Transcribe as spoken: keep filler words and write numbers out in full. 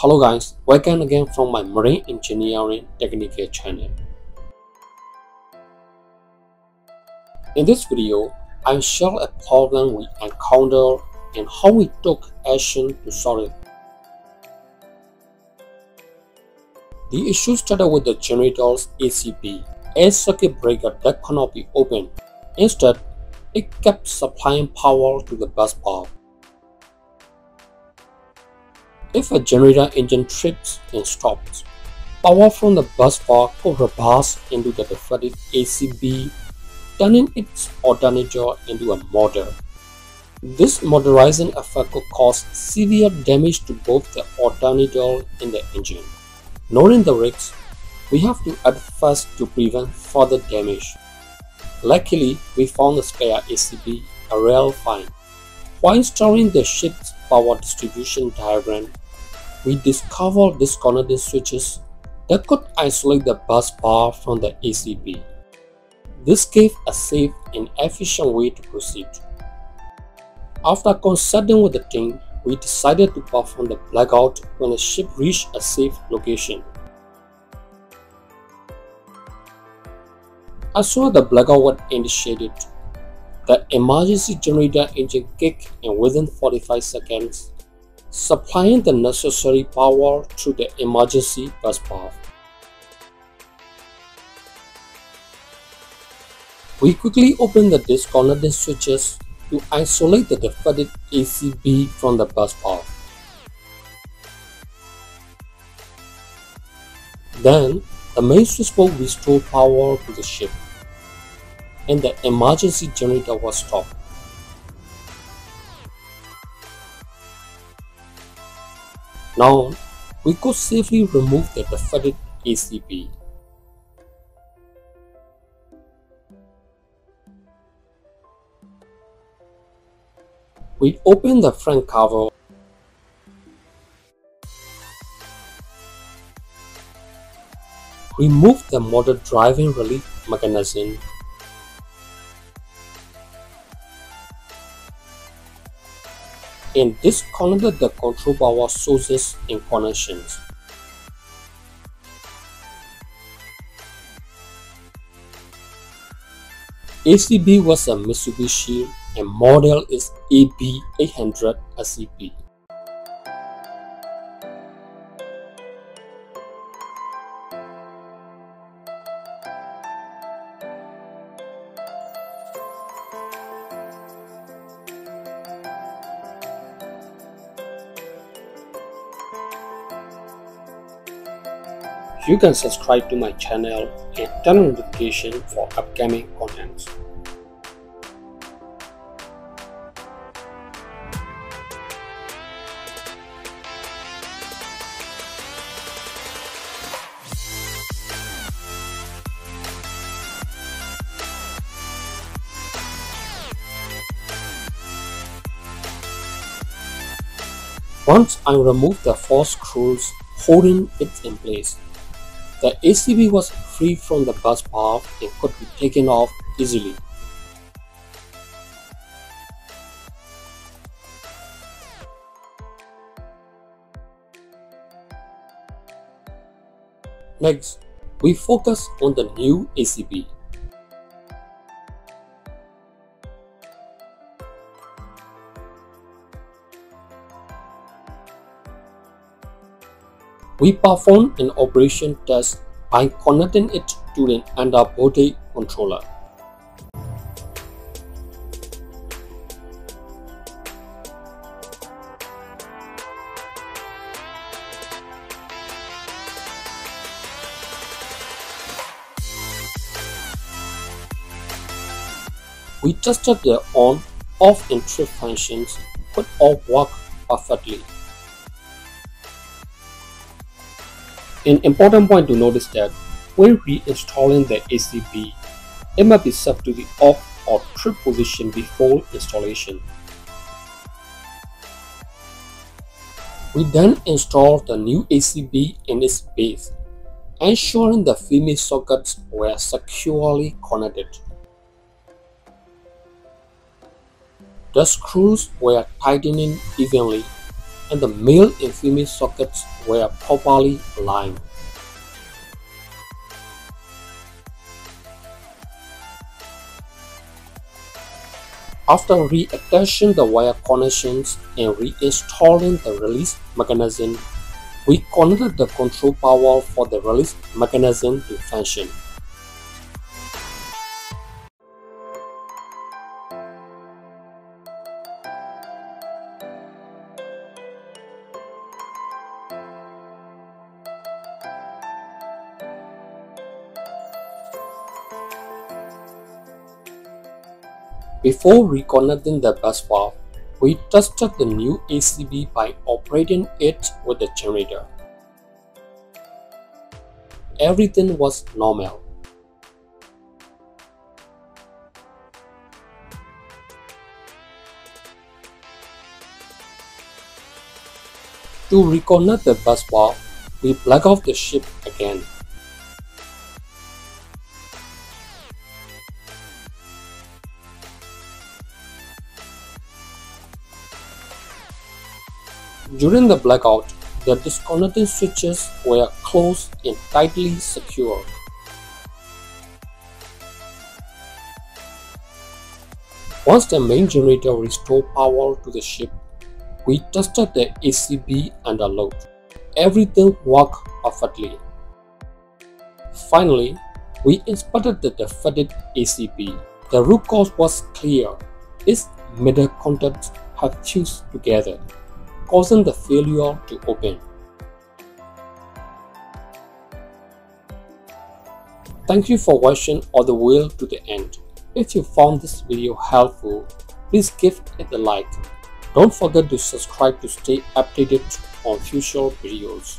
Hello guys, welcome again from my Marine Engineering Technical channel. In this video, I will share a problem we encountered and how we took action to solve it. The issue started with the generator's A C B, air circuit breaker, that could not be opened. Instead, it kept supplying power to the bus bar. If a generator engine trips and stops, power from the bus bar could reverse into the defective A C B, turning its alternator into a motor. This motorizing effect could cause severe damage to both the alternator and the engine. Knowing the risks, we have to act fast to prevent further damage. Luckily, we found the spare A C B a real find. While storing the ship's power distribution diagram, we discovered disconnected switches that could isolate the bus bar from the A C B. This gave a safe and efficient way to proceed. After consulting with the team, we decided to perform the blackout when the ship reached a safe location. As soon as the blackout was initiated, the emergency generator engine kicked in within forty-five seconds, supplying the necessary power through the emergency bus bar. We quickly opened the disconnected switches to isolate the defective A C B from the bus bar. Then, the main switchboard restored power to the ship, and the emergency generator was stopped. Now, we could safely remove the defective A C B. We opened the front cover . Remove the motor driving relief mechanism and disconnected the control power sources and connections. A C B was a Mitsubishi and model is A B eight hundred A C B. You can subscribe to my channel and turn on notifications for upcoming contents. Once I removed the four screws holding it in place, the A C B was free from the bus bar and could be taken off easily. Next, we focus on the new A C B. We perform an operation test by connecting it to an underbody controller. We tested the on, off and trip functions, but all work perfectly. An important point to note is that when reinstalling the A C B, it must be set to the off or trip position before installation. We then install the new A C B in its base, ensuring the female sockets were securely connected. The screws were tightening evenly, and the male and female sockets were properly aligned. After reattaching the wire connections and reinstalling the release mechanism, we connected the control power for the release mechanism to function. Before reconnecting the bus bar, we tested the new A C B by operating it with the generator. Everything was normal. To reconnect the bus bar, we plug off the ship again. During the blackout, the disconnecting switches were closed and tightly secured. Once the main generator restored power to the ship, we tested the A C B under load. Everything worked perfectly. Finally, we inspected the defective A C B. The root cause was clear. Its metal contacts had fused together, causing the failure to open. Thank you for watching all the way to the end. If you found this video helpful, please give it a like. Don't forget to subscribe to stay updated on future videos.